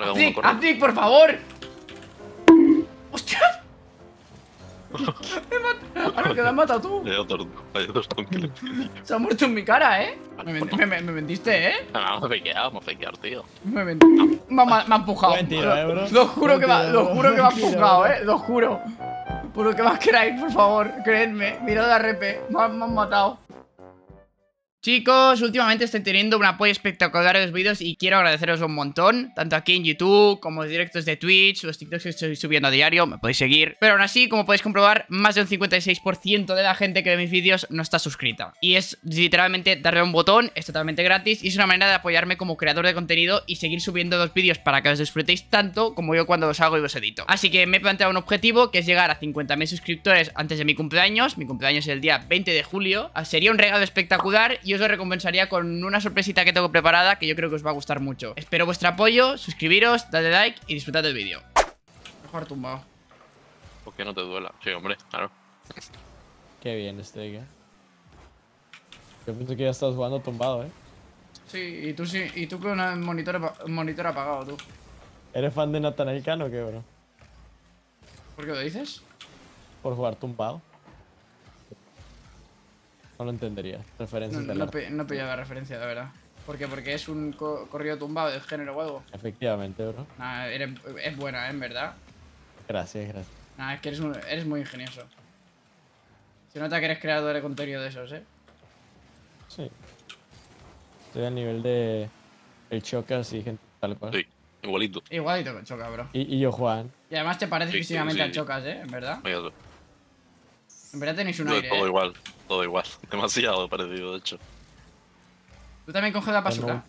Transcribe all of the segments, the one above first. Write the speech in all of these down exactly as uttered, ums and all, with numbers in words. carga uno correcto. ¡Atrick, por favor! ¡Hostia! ¡Me mata! ¡Ahora que la has matado tú! Hay otros, hay otros que le... Se ha muerto en mi cara, ¿eh? Me, ment me, me, me mentiste, ¿eh? No, me he quedado, me he quedado, tío. Me mentiste. Me, me ha empujado. Lo, lo juro que me ha empujado, ¿eh? Lo juro. Por lo que más queráis, por favor, creedme. Mirad la repe, me han, me han matado. Chicos, últimamente estoy teniendo un apoyo espectacular en los vídeos y quiero agradeceros un montón, tanto aquí en YouTube como los directos de Twitch, los TikToks que estoy subiendo a diario, me podéis seguir. Pero aún así, como podéis comprobar, más de un cincuenta y seis por ciento de la gente que ve mis vídeos no está suscrita. Y es literalmente darle a un botón, es totalmente gratis y es una manera de apoyarme como creador de contenido y seguir subiendo los vídeos para que los disfrutéis tanto como yo cuando los hago y los edito. Así que me he planteado un objetivo que es llegar a cincuenta mil suscriptores antes de mi cumpleaños. Mi cumpleaños es el día veinte de julio. Sería un regalo espectacular. Y os lo recompensaría con una sorpresita que tengo preparada, que yo creo que os va a gustar mucho. Espero vuestro apoyo, suscribiros, dadle like y disfrutad del vídeo. Mejor tumbado. Porque no te duela. Sí, hombre, claro. Qué bien, Steak, eh. Yo pensé que ya estás jugando tumbado, eh. Sí, y tú sí, y tú con el monitor, monitor apagado, tú. ¿Eres fan de Nathaniel Cano o qué, bro? ¿Por qué lo dices? Por jugar tumbado. No lo entendería. Referencias no, de no, pe no pillaba referencia, la verdad. ¿Por qué? Porque es un co corrido tumbado del género o algo. Efectivamente, bro. Nah, eres, es buena, ¿eh? En verdad. Gracias, gracias. Nah, es que eres, un, eres muy ingenioso. Se nota que eres creador de contenido de esos, ¿eh? Sí. Estoy al nivel de... El Chocas y gente tal cual. Sí, igualito. Igualito con Chocas, bro. Y, y yo, Juan. Y además te parece sí, físicamente sí, sí, al Chocas, ¿eh? En verdad. Oye, en verdad tenéis un aire, todo eh. igual. Todo igual, demasiado parecido, de hecho. ¿Tú también coges la basura?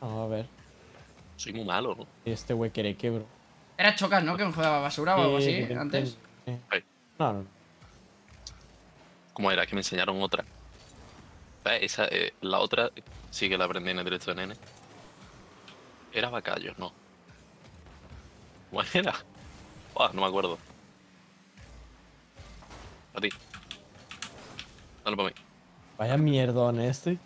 Vamos a ver. Soy muy malo, ¿no? Este güey quiere que, bro. Era Chocas, ¿no? Que me jodaba basura o algo así, eh, antes. Eh. No, no. ¿Cómo era? Que me enseñaron otra. Eh, esa, eh, la otra sí que la aprendí en el directo de Nene. Era Bacallos, ¿no? ¿Cuál era? Oh, no me acuerdo. A ti. Dale para mí. Vaya mierdón este.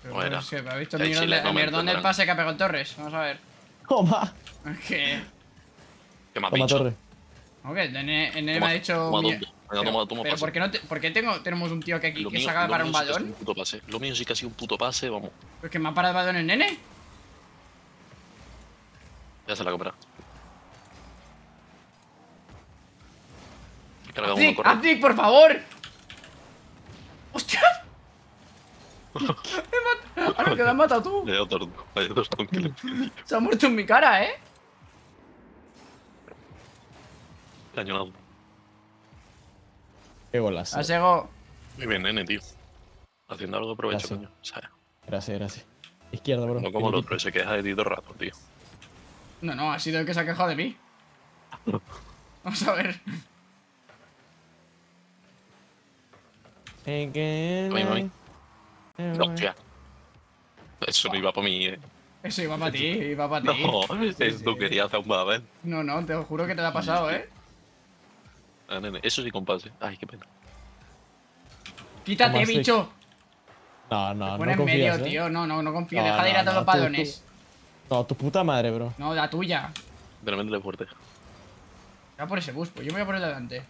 Pero bueno, es que me ha visto el mierdón, de, el mierdón del pase que ha pegado el Torres. Vamos a ver. Toma. ¿Qué? ¿Qué me ha dicho? Torres. Ok, Nene me ha dicho... Pero ¿por qué, no te, ¿por qué tengo, tenemos un tío que aquí lo que mío, saca para un balón? Sí un pase. Lo mío sí que ha sido un puto pase, vamos. ¿Pero es que me ha parado el balón el Nene? Ya se la compra. ¡Atrick, por favor! ¡Hostia! ¡Me mata! ¡Ahora que la has matado tú! Hay otros, hay otros que le... Se ha muerto en mi cara, ¿eh? Cañonado. Qué golazo. Has llegado. Muy bien, Nene, tío. Haciendo algo de provecho, coño. Gracias, gracias. Izquierda, bro. No como el otro, se queja de ti todo el rato, tío. No, no, ha sido el que se ha quejado de mí. Vamos a ver. Again, mami, mami. No, hostia. Eso no iba para mí, eh. Eso iba para ti, iba para ti. No, sí, tú sí. Querías hacer un babel. No, no, te lo juro que te lo ha pasado, eh. Ah, Nene, eso sí compase. Ay, qué pena. Quítate, Tomás, bicho. No, no, te pones no. Pon en medio, eh. tío. No, no, no confío. No, Deja no, de ir a todos no, los balones. No, tu puta madre, bro. No, la tuya. Pero métele fuerte. Ya por ese bus, pues yo me voy a poner delante.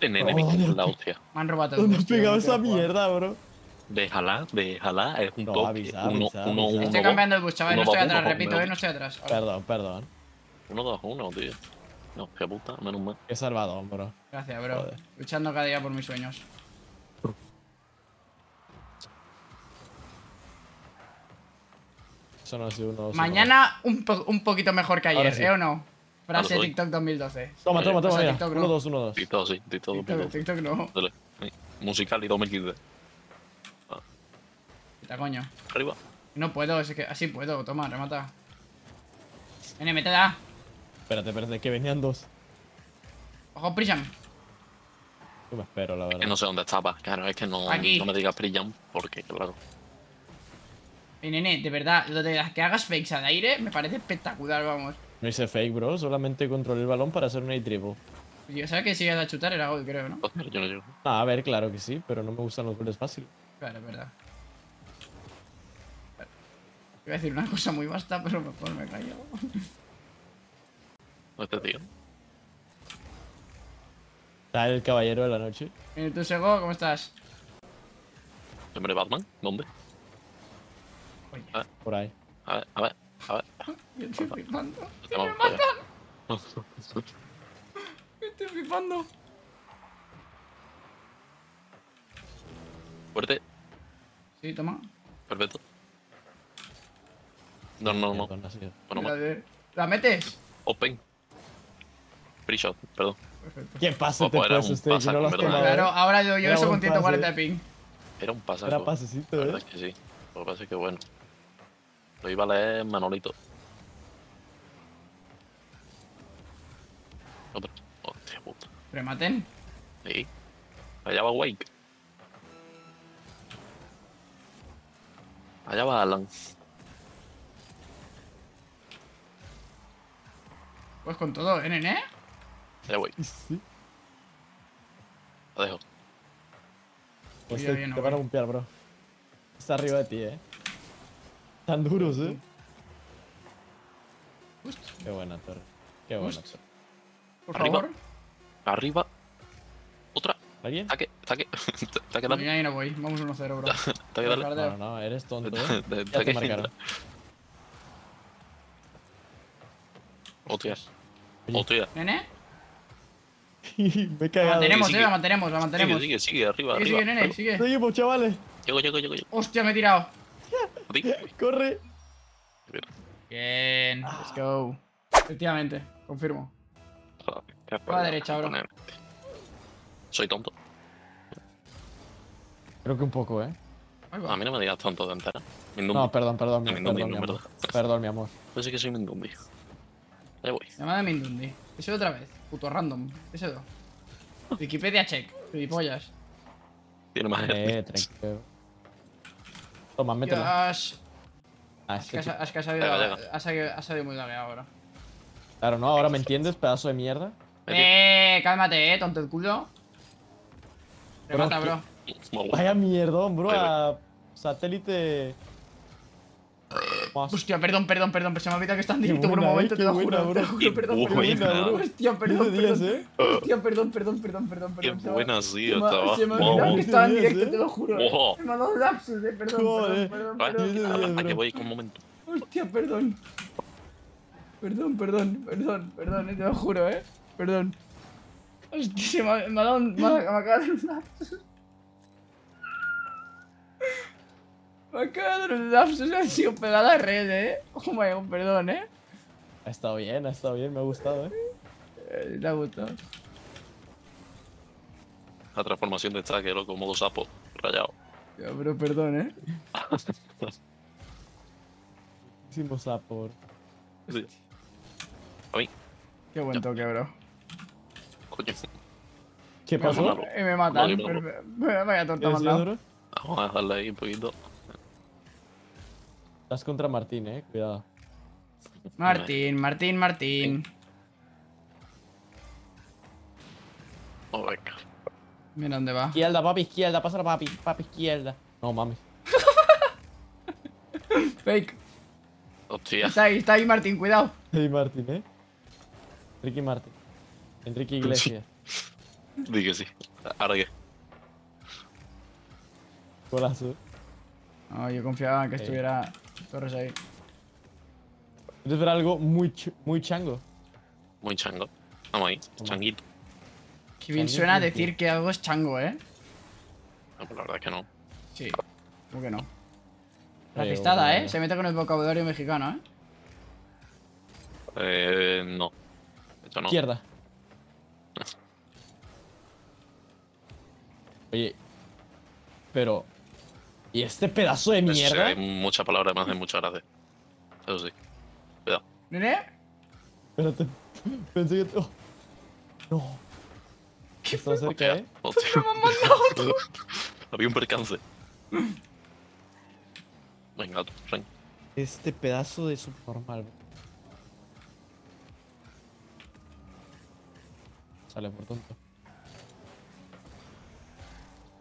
Nene, me cago en la hostia. Me han robado todo. Me han pegado esa mierda, bro. Déjala, déjala. Es un top. Estoy cambiando el bus, chaval. No estoy atrás, repito, eh. No estoy atrás. Perdón, perdón. uno, dos, uno, tío. No, qué puta, menos mal. Qué salvadón, bro. Gracias, bro. Luchando cada día por mis sueños. Eso no ha sido uno. Mañana un poquito mejor que ayer, ¿eh o no? Frase TikTok dos mil doce. Toma, toma, toma, mira. uno, dos, uno, dos. TikTok, sí. TikTok, TikTok, TikTok no. Dale. Musical y dos mil quince. Ah. Quita, coño. Arriba. No puedo, es que así puedo. Toma, remata. Nene, métela. Espérate, espérate, que venían dos. Ojo, Prism. Yo me espero, la verdad. Es que no sé dónde estaba. Claro, es que no, no me digas Prism porque, claro. Eh, Nene, de verdad, lo de las que hagas fakes al aire me parece espectacular, vamos. No hice fake, bro. Solamente controlé el balón para hacer una triple. Yo sabía que si ibas a chutar era gol, creo, ¿no? Yo no llego. Ah, a ver, claro que sí, pero no me gustan los goles fáciles. Claro, es verdad. Iba a decir una cosa muy vasta, pero mejor me callo. No te digo. ¿Está el caballero de la noche? ¿Y tú, Sego? ¿Cómo estás? ¿Nombre Batman? ¿Dónde? Oye. A ver. Por ahí. A ver, a ver, a ver. Yo estoy flipando. ¡Que me matan! ¡Me estoy flipando! Fuerte. Sí, toma. Perfecto. No, no, no. Bueno, ¿la metes? Open. Free shot, perdón. Perfecto. ¿Qué pasa? Te pasa usted, si no lo has quemado. Claro, ahora yo llevo eso con ciento cuarenta de ping. Era un pasaco. Era pasecito, eh. La verdad es que sí. Lo que pasa es que bueno. Lo iba a leer Manolito. Otro. Hostia puta. ¿Rematen? Sí. Allá va Wake. Allá va Alan. Pues con todo, ¿eh, Nene? Ya voy. Sí. Lo dejo. Pues te, te van a bompear, bro. Está arriba de ti, eh. Tan duros, eh. Ust. Qué buena, Torres. Qué buena, Torres. Por arriba. Favor. Arriba. Otra. ¿Alguien? Taque, taque. Taque, dale. Ahí no voy. Vamos uno cero, bro. Taque, dale. No, no, eres tonto, eh. Ya te marcaron. Hostias. Hostia. ¿Nene? Me he cagado. La mantenemos, sigue, eh, la mantenemos, la mantenemos. Sigue, sigue, sigue, arriba, sigue, arriba. Sigue, Nene, arriba. Sigue. Seguimos, chavales. Llego, llego, llego, llego. Hostia, me he tirado. Corre. Bien, ah. Let's go. Efectivamente, confirmo. Va a la derecha, bro. Soy tonto. Creo que un poco, eh. A mí no me digas tonto de entera. Mindundi. No, perdón, perdón. Mi, Mindundi, perdón, no, mi amor. Perdón, mi amor. Pensé que soy Mindundi. Ahí voy. Llamada Mindundi. Ese otra vez, puto random. Ese dos. Wikipedia check, gilipollas. Tiene más eh, tranquilo. Toma, mételo. Has salido muy lagueado ahora. Claro, ¿no? ¿Ahora me entiendes, pedazo de mierda? Eh, cálmate, eh, tonto el culo. Remata, bro. Vaya mierdón, bro, a satélite. Hostia, perdón, perdón, perdón, pero se me olvida que está en directo por un momento, eh, te lo buena, juro, bro. Te lo juro, perdón, buena, perdón, bro. Hostia, perdón, perdón, eh. Hostia, perdón, perdón, perdón, perdón, perdón. Qué buena, sí, estaba. Se me olvidó que estaba en directo, eh. Te lo juro. Oh. Eh. Me ha dado lapsus, eh, perdón, oh, perdón, eh. perdón, perdón, perdón, perdón, perdón. A que voy con un momento. Hostia, perdón. Perdón, perdón, perdón, perdón, eh, te lo juro, eh. Perdón. Hostia, se me ha, me ha dado un... Me acaba de dar un lapsus. Me acaba de dar un lapsus, ha sido pegada a red, eh. Oh my god, perdón, eh. Ha estado bien, ha estado bien, me ha gustado, eh. eh te ha gustado. La transformación de Stack, loco, modo sapo, rayado. Ya, pero perdón, eh. Hicimos sapo. Sí. A mí. Qué buen toque, bro. Coño. ¿Qué pasó? Me, me matan. No, no, no, no. Vaya torta mandado. Vamos a dejarla ahí un poquito. Estás contra Martín, eh, cuidado. Martín, Martín, Martín. Oh my god. Mira dónde va. Izquierda, papi, izquierda, pásala, papi, papi, izquierda. No mames. Fake. Hostia. Está ahí, está ahí, Martín, cuidado. Hey, Martín, eh. Ricky Martín. Enrique Iglesias. Dije sí. Ahora qué. Golazo. No, yo confiaba en que estuviera hey. Torres ahí. Debe ser algo muy, ch muy chango. Muy chango. Vamos ahí, changuito. Que bien suena decir que algo es chango, ¿eh? No, pues la verdad es que no. Sí, ¿cómo que no? Racistada, hey, ¿eh? Se mete con el vocabulario mexicano, ¿eh? Eh, no. Esto no. Izquierda. Oye, pero... ¿Y este pedazo de mierda? Sí, hay muchas palabras más de muchas gracias. Eso sí. Cuidado. ¿Nene? Espérate. Pensé que... Oh. No. ¿Qué está cerca, eh? ¡Hostia! Había un percance. Venga, tú, Frank. Este pedazo de subnormal. Sale por tonto.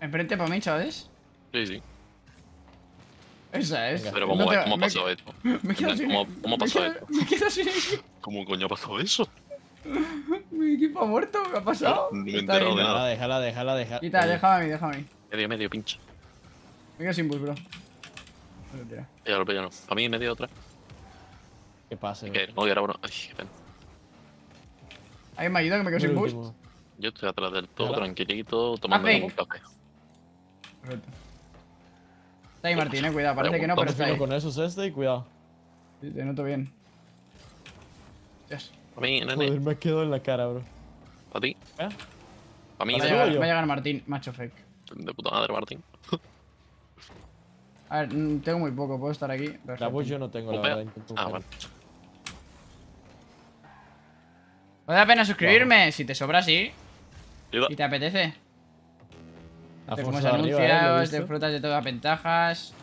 Enfrente para mí, ¿sabes? Sí, sí. Esa es. Pero ¿cómo, no te... ¿cómo ha pasado me... esto? Me quedo sin... ¿Cómo, cómo pasó me quedo... esto? Me quedo sin... ¿Cómo coño ha pasado eso? Mi equipo ha muerto, ¿me ha pasado? No, no me he enterado de nada. Déjala, déjala, déjala. Quita, déjame a mí, déjame a mí. Medio, medio, pinche. Me quedo sin bus, bro. Ya lo pillano. Para mí, medio otra. Que pase. Que no, que era bueno. Ay, qué pena. ¿Alguien me ayuda que me quedo sin boost? Yo estoy atrás del todo, tranquilito, tomando un café. Perfecto. Está ahí Martín, eh, cuidado. Parece que no, pero está ahí. Con esos este y cuidado. Sí, te noto bien. Yes. Para mí, Nene. Joder, me ha quedado en la cara, bro. ¿Para ti? ¿Eh? Para mí, Nene. Va a llegar Martín, macho fake. De puta madre, Martín. A ver, tengo muy poco, puedo estar aquí. Perfecto. La voz yo no tengo, la verdad. Ah, vale. ¿Vale la pena suscribirme? Vale. Si te sobra, sí. Ayuda. Si te apetece. Te comes anuncios, arriba, te disfrutas de todas las ventajas.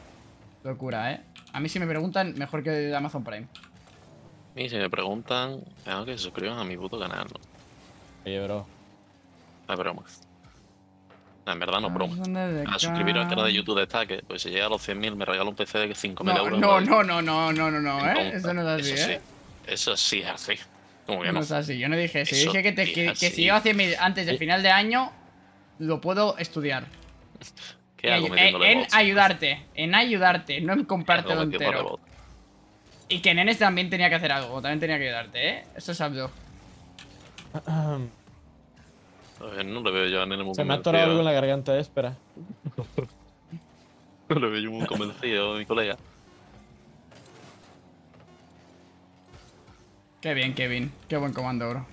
Locura, eh. A mí si me preguntan, mejor que Amazon Prime. A mí si me preguntan, tengo que se suscriban a mi puto canal, ¿no? Oye, bro. No es broma. No, en verdad no es broma. A suscribiros al canal de YouTube de Stack, pues si llega a los cien mil me regala un P C de cinco mil euros. No, no, no, no, no, no, no, eh. Eso no es así, eh. Eso sí es así. Como que no. No es así, yo no dije eso. Yo dije que, te, que, que si llego a cien mil antes del final de año, lo puedo estudiar. ¿Qué hago metiéndole en bots? Ayudarte, en ayudarte, no en comprártelo entero. Y que Nenes también tenía que hacer algo, también tenía que ayudarte, ¿eh? Eso es abdo. No le veo yo a Nene muy convencido. Se me ha atorado algo en la garganta, espera. No le veo yo muy convencido, mi colega. Qué bien, Kevin. Qué buen comando, bro.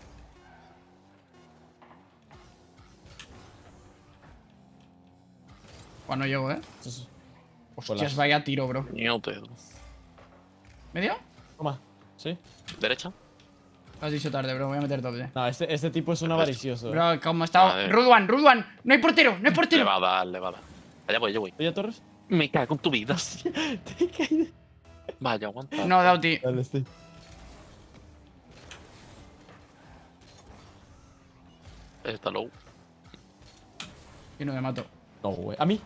Bueno, no llego, eh. Hostias, vaya tiro, bro. ¿Medio? Toma, sí. ¿Derecha? Lo has dicho tarde, bro, voy a meter doble. No, este, este tipo es un avaricioso. Bro, como estaba. Rudwan, Rudwan, no hay portero, no hay portero. Le va a dar, le va a dar. Allá voy, yo voy. Oye, Torres. Me cago en tu vida. Te he caído. Vaya, aguanta. No, Dauti. Dale, estoy. Está low. Y no me mato. No, güey. ¿A mí?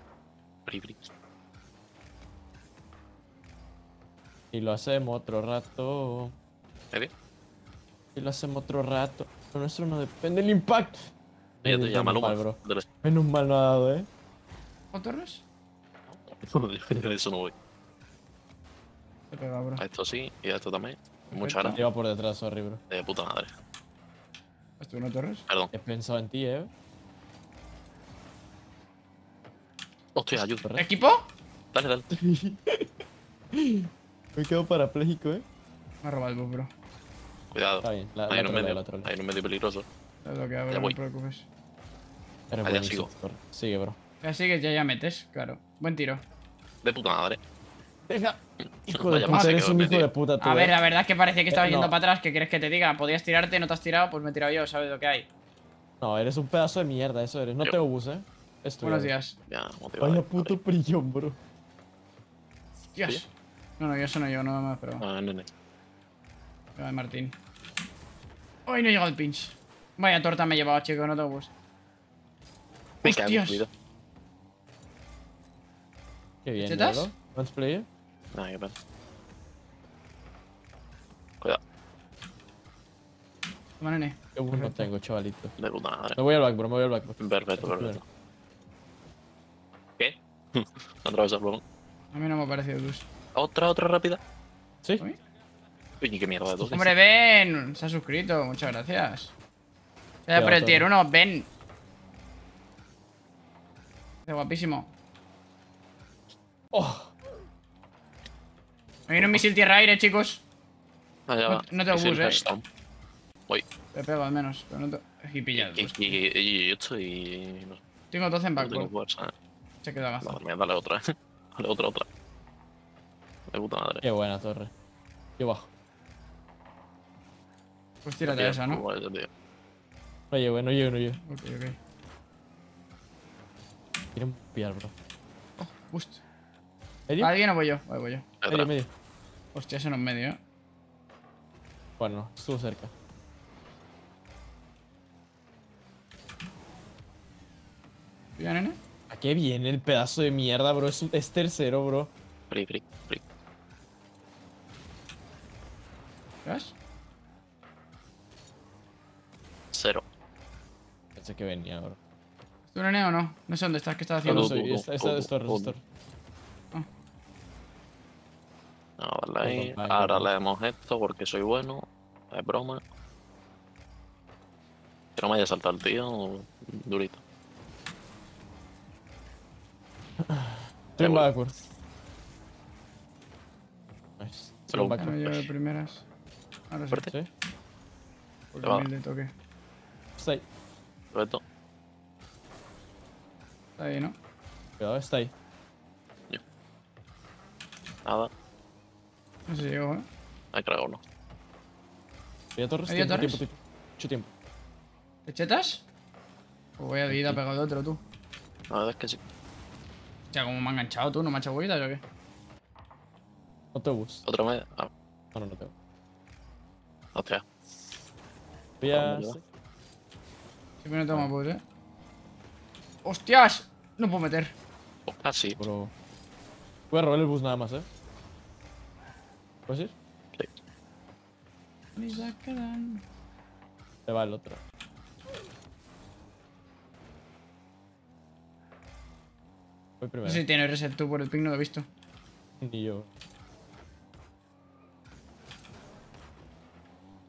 Y lo hacemos otro rato. ¿Eh? Y lo hacemos otro rato. Pero nuestro no depende el impacto. Mira, te llama Luma, bro. Menos mal no ha dado, eh. ¿O Torres? Eso no, eso no voy. Te pega, bro. A esto sí, y a esto también. Muchas gracias. Lleva por detrás, sorry, bro. De puta madre. ¿Has tú no, Torres? Perdón. He pensado en ti, eh. Hostia, ayuda. ¿Equipo? Dale, dale. Me quedo parapléjico, eh. Me ha robado el bus, bro. Cuidado. Está bien. La, hay la un trola, medio, hay un medio peligroso. Lo que bro, ya no voy. Te preocupes. Eres allá sigo. Sector. Sigue, bro. Ya sigues, ya ya metes, claro. Buen tiro. De puta madre. Deja. Hijo de puta, eres un hijo de puta, tú. A ver, la verdad es que parecía que estabas eh, yendo no. para atrás. ¿Qué quieres que te diga? Podías tirarte, no te has tirado, pues me he tirado yo, sabes lo que hay. No, eres un pedazo de mierda, eso eres. No yo. Tengo bus, eh. Estoy buenos días. Ya, vaya puto prillón, bro. Dios. No, no, yo eso no llevo, no me esperaba. Ah, no, no. Lleva de Martín. Hoy no he llegado el pinch. Vaya torta me he llevado, chicos, no tengo bus. ¡Hostias! Qué bien, ¿chetas? ¿No? ¿Vamos a play? Nah, qué pasa. Cuidado. Toma, Nene. Qué bus no tengo, chavalito. De puta madre. Me voy al back, bro, me voy al back. Bro. Perfecto, perfecto. ¿Qué? Atravesas, bro. A mí no me ha parecido el bus. ¿Otra, otra rápida? Sí. Uy, qué mierda de todo. Hombre, ven. Se ha suscrito. Muchas gracias. Se ha dado por el tier uno. Ven. Está guapísimo. Oh. Me viene un misil tierra-aire, chicos. Allá va. No, no tengo bus, eh. Stone. Voy. Te pego al menos. Pero no te... Y pillado. Y, y, y, y yo estoy... Tengo doce en backboard. No eh. Se ha quedado gastado. Dale, dale otra. Dale otra, otra. De puta madre. Qué buena, Torre. Yo bajo. Pues tírate a esa, ¿no? Vale, tío. No llevo, no llevo, no llevo. Ok, ok. Quieren pillar, bro. Oh, justo. ¿Medio? ¿Alguien o voy yo? Vale, voy yo. Medio, medio, medio. Hostia, ese no es medio, ¿eh? Bueno, estuvo cerca. ¿Viene, Nene? ¿A qué viene el pedazo de mierda, bro? Es, un, es tercero, bro. free, free, free. ¿Ves? Cero. Pensé que venía, bro. ¿Tú Nene o no? No sé dónde estás, ¿qué estás haciendo? No, no, no, no, está, está, está, no, no, está, no. No, vale, no, no, ahora no. Le damos esto porque soy bueno. Es broma. Que no me haya saltado el tío, durito. Tren backwards. Nice. Tren backwards. Me llevo de primeras. Ahora sí. ¿Sí? Porque a mí le toque. Está ahí. Perfecto. Está ahí, ¿no? Cuidado, está ahí. Yo. Nada. No sé si llego, ¿eh? Hay que tragar uno. Voy a Torres. ¿Hay tiempo, tiempo, tiempo. Mucho tiempo. ¿Te chetas? Pues voy a vida sí. Pegado de otro, tú. La verdad es que sí. O sea, como me ha enganchado tú, ¿no me ha echado huevitas o qué? No te bus. Otra media. Ah. No, no, no tengo. Hostia. Voy a... Siempre no tengo más bus, eh. ¡Hostias! No puedo meter. Ah, sí. Pero... Voy a robar el bus nada más, eh. ¿Puedes ir? Sí. Te va el otro. No sé si tiene reset tú por el ping, no lo he visto. Ni yo.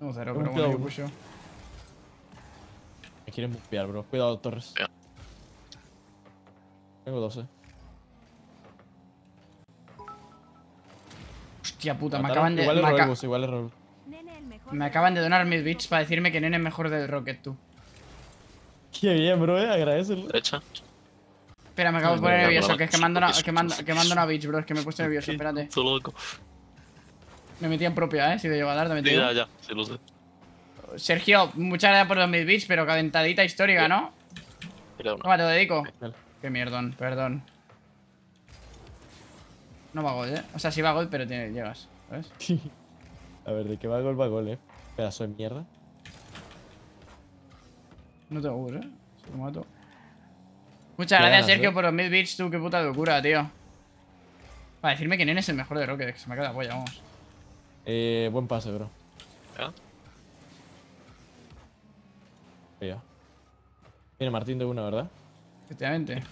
No, cero, pero bueno, yo pusho. Me quieren bufear, bro. Cuidado, Torres. Yeah. Tengo doce. Hostia puta, me, me acaban de... Igual es Rocket, ac igual es Rocket. Me acaban de donar mil bits para decirme que Nene es mejor del Rocket, tú. Qué bien, bro, eh. Agradecelo. Derecha. Espera, me acabo de poner nervioso, que es que me han donado una bitch, bro, es que me he puesto nervioso, espérate. Estoy loco. Me metí en propia, eh, si te llego a dar, te metí. Sí, ya, ya, sí lo sé. Sergio, muchas gracias por los mil bits, pero calentadita histórica, ¿no? Toma, te lo dedico. Qué mierdón, perdón. No va gol, eh. O sea, sí va gol, pero tiene, llegas, ¿sabes? A ver, de que va gol, va gol, eh. Pedazo de mierda. No te aburro, eh. Se lo mato. Muchas gracias, ganas, Sergio, bro, por los mil bits, tú, qué puta locura, tío. Para decirme que Nene es el mejor de Rocket, que se me queda la polla, vamos. Eh, buen pase, bro. ¿Ya? Mira. Tiene Martín de una, ¿verdad? Efectivamente.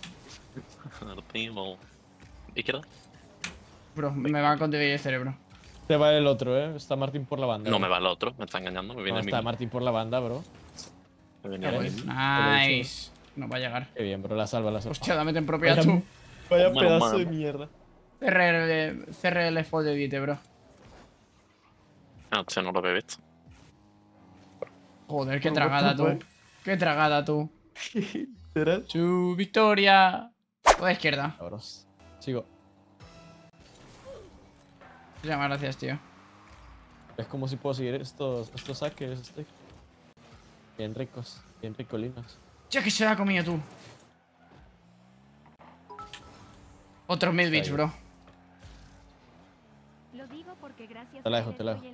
Martín, vamos. ¿Izquierda? Bro, me va con T V y el cerebro. Te va el otro, eh. Está Martín por la banda. No, bro, me va el otro, me está engañando, me viene el mismo. Está Martín por la banda, bro. Me viene el mismo. Nice. No va a llegar. Qué bien, bro, la salva, la salva. Hostia, la meten propia vaya, tú. Vaya oh, pedazo man, de man. mierda. C R L, C R L full de edit, bro. Ah, hostia, no lo he visto. Joder, qué no, tragada tú. Qué tragada tú. ¿Será? Su victoria. O de izquierda. Cabros. Sigo. Muchas gracias, tío. Es como si puedo seguir estos, estos saques. Este. Bien ricos, bien ricolinos. Ya que se la ha comido tú. Otros mil bits, bro. Lo digo porque gracias te la dejo, te la dejo.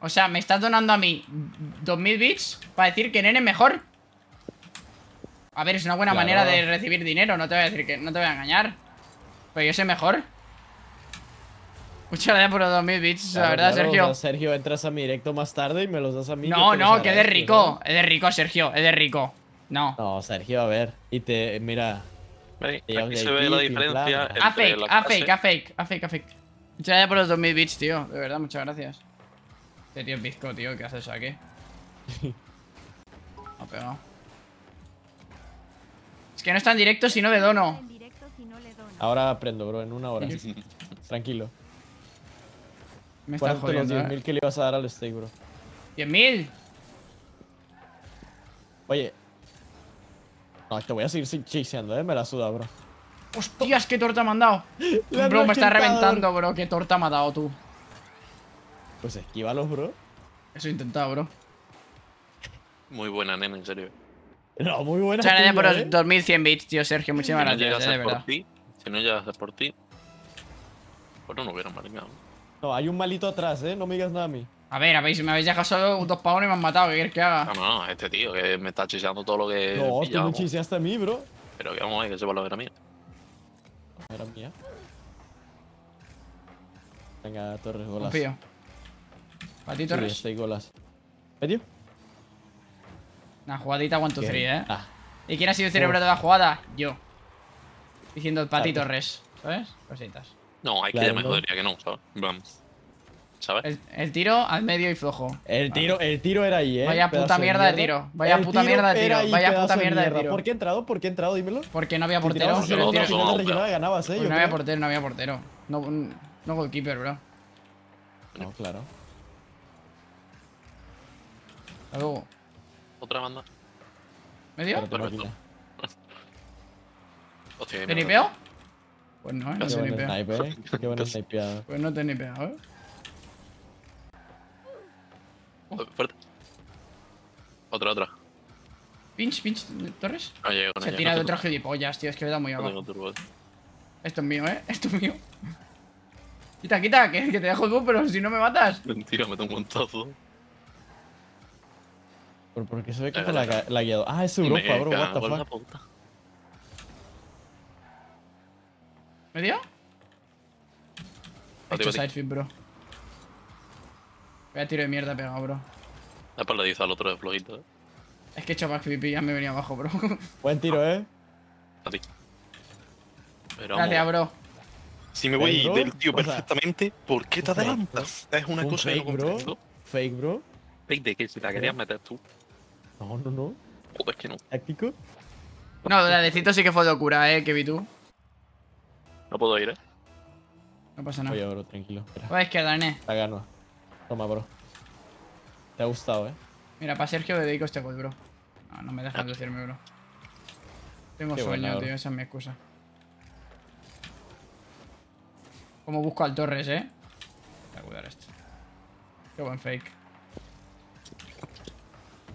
O sea, me estás donando a mí dos mil bits para decir que Nene es mejor. A ver, es una buena claro. manera de recibir dinero, no te voy a decir que no te voy a engañar. Pero yo soy mejor. Muchas gracias por los dos mil bits, claro, la verdad, claro, Sergio. O sea, Sergio, entras a mi directo más tarde y me los das a mí. No, no, que es de rico. Es de rico, Sergio, es de rico. No. No, Sergio, a ver. Y te, mira. Vale, te aquí se ve la diferencia. A fake, a fake, a fake, a fake, a fake. Muchas gracias por los dos mil bits, tío. De verdad, muchas gracias. Este tío es bizco, tío, ¿qué haces aquí? Ha pegado. Es que no está en directo si no le dono. Ahora aprendo, bro, en una hora. Tranquilo. Me está jodiendo, los diez mil que le ibas a dar al Stake, bro. ¿diez mil? Oye. No, te voy a seguir chaseando, eh. Me la suda, bro. ¡Hostias, qué torta me han dado! La bro, me está reventando, bro. Qué torta me ha dado tú. Pues esquívalos, bro. Eso he intentado, bro. Muy buena, Nene, en serio. No, muy buena. Muchas gracias por los eh. dos mil cien bits, tío, Sergio. Muchísimas si gracias, no eh, de verdad. Ti, si no llegas a por ti. Bueno, no hubieran marcado. No, hay un malito atrás, eh, no me digas nada a mí. A ver, a ver, si me habéis dejado solo dos pavones y me han matado, ¿qué quieres que haga? No, no, no, este tío que me está chiseando todo lo que... No, tú me chiseaste a mí, bro. Pero que vamos a ver, que se va a lograr a mí. Era mía. Venga, Torres, golas. Confío. ¿A ti, Torres? Sí, seis golas. ¿Medio? Una jugadita one two three, ¿eh? Ah. ¿Y quién ha sido el cerebro de la jugada? Yo. Diciendo Pati claro. Torres, ¿sabes? Cositas. No, hay que claro. llamar que no, ¿sabes? Vamos. ¿Sabes? El, el tiro al medio y flojo. El tiro, vale. el tiro era ahí, eh. Vaya puta mierda de tiro. Vaya el puta tiro mierda de tiro. Vaya puta mierda de tiro. ¿Por qué he entrado? ¿Por qué he entrado? Dímelo. Porque no había portero. Si no, había portero, no había portero. No, no goalkeeper, bro. No, claro. Luego. Otra banda. ¿Medio? Perfecto. ¿Te nipeo? Pues no, eh. No te nipeo. Qué bueno snipeado. Pues no te nipeado, eh. Oh. Fuerte. Otra, otra. Pinch, pinch, Torres. No llego, no Se tira de otro gilipollas, tío. Es que me da muy abajo. No Esto es mío, eh. Esto es mío. Quita, quita, que, que te dejo el bug, pero si no me matas. Mentira, me tengo un montazo. ¿Por, porque se ve que la, la, la guiado. Ah, es Europa, me bro. What the fuck. ¿Me dio? He hecho side flip, bro. Voy a tiro de mierda pegado, bro. La paladiza al otro de flojito, eh. Es que he hecho backflip y ya me venía abajo, bro. Buen tiro, eh. A ti. Pero gracias, bro. Si me voy bro? del tío perfectamente, ¿por qué te adelantas? Es una un cosa fake, bro. Fake, bro. Fake de que si la querías meter tú. No, no, no. Joder, es que no. ¿Táctico? No, la de Cito sí que fue locura, eh, que vi tú. No puedo ir, eh. No pasa nada. Oye, bro, tranquilo. Espera. Voy a izquierda, Nene. La gano. Toma, bro. Te ha gustado, eh. Mira, para Sergio le dedico este gol, bro. No, no me dejas lucirme, bro. Tengo Qué sueño, buena, tío. Esa es mi excusa. Como busco al Torres, eh. Voy a cuidar esto. Qué buen fake.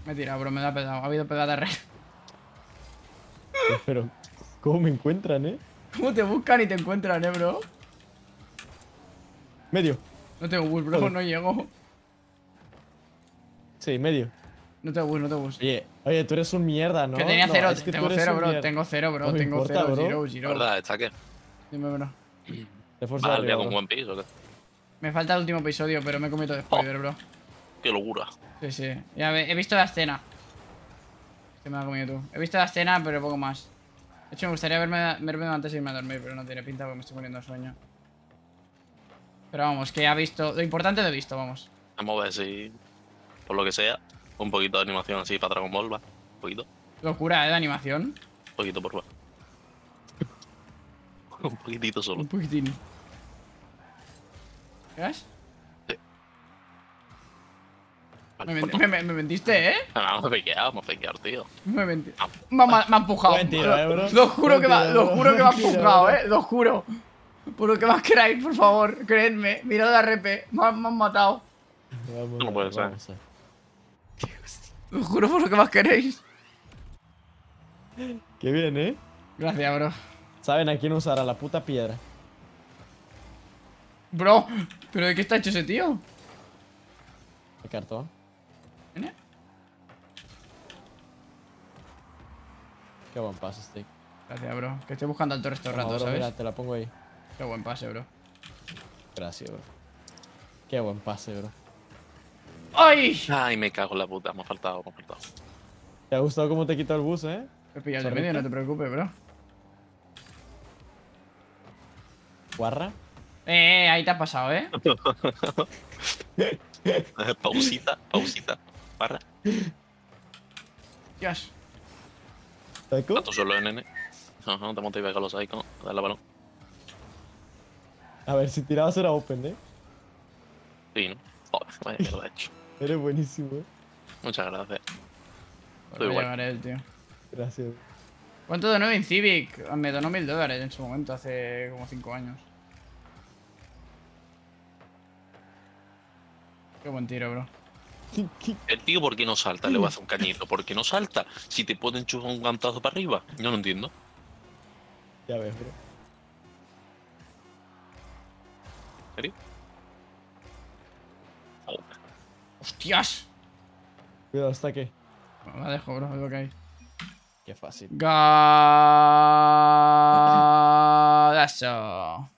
Me he tirado, bro. Me da pedado. Ha habido pedada red. Pero, ¿cómo me encuentran, eh? ¿Cómo te buscan y te encuentran, eh, bro? Medio. No tengo bus, bro, no llego. Sí, medio. No tengo bus, no tengo bus. Oye, oye, tú eres un mierda, ¿no? Que tenía cero, no, es que tengo, cero bro, tengo cero, bro, no tengo importa, cero, bro. Tengo cero, zero, ¿verdad? ¿Está qué? Dime, bro. ¿Te fuerzas a darle con One Piece o qué? Me falta el último episodio, pero me he comido de spoiler, oh, bro. Qué locura. Sí, sí. Ya, he visto la escena. Este me la has comido tú. He visto la escena, pero poco más. De hecho, me gustaría verme, verme antes de irme a dormir, pero no tiene pinta porque me estoy poniendo sueño. Pero vamos, que ha visto... Lo importante lo he visto, vamos. Vamos a ver si... Por lo que sea, un poquito de animación así para Dragon Ball, va. Un poquito. Locura, ¿eh? De animación. Un poquito, por favor. Un poquitito solo. Un poquitín. ¿Qué ves? Sí. Vale, me, ment me, me, me mentiste, ¿eh? No, no, me fequeado, me fequeado, tío. Me mentiste. Me, me, me ha empujado. Mentira, lo juro que me ha empujado, ¿eh? Lo juro. Por lo que más queráis, por favor, creedme. Mirad la repe, me han, me han matado. Vamos, no puede ser. ser. Lo juro por lo que más queréis. Qué bien, eh. Gracias, bro. Saben a quién usar, a la puta piedra. Bro, ¿pero de qué está hecho ese tío? De cartón. ¿Nene? Qué buen pase, Stick. Gracias, bro. Que estoy buscando al Torres todo el rato, ¿sabes? Mira, te la pongo ahí. Qué buen pase, bro. Gracias, bro. Qué buen pase, bro. ¡Ay! Ay, me cago en la puta. Me ha faltado, me ha faltado. ¿Te ha gustado cómo te he quitado el bus, eh? He pillado el medio, no te preocupes, bro. ¿Guarra? Eh, eh, ahí te has pasado, eh. Pausita, pausita. Guarra. Dios. ¿Taco? Tú solo, Nene. No, no, te monté y pega los icons. Dale la balón. A ver, si tirabas era open, ¿eh? Sí, ¿no? Oh, vaya que lo he hecho. Eres buenísimo, ¿eh? Muchas gracias. Estoy igual. Él, tío. Gracias. ¿Cuánto donó en Civic? Me donó mil dólares en su momento, hace como cinco años. Qué buen tiro, bro. ¿Qué, qué? El tío, ¿por qué no salta? Le voy a hacer un cañito. ¿Por qué no salta? Si te pueden chupar un guantazo para arriba. Yo no entiendo. Ya ves, bro. ¿Serio? Oh. ¡Hostias! Cuidado, hasta que. No, la dejo, bro, es lo que hay. Qué fácil. Golazo.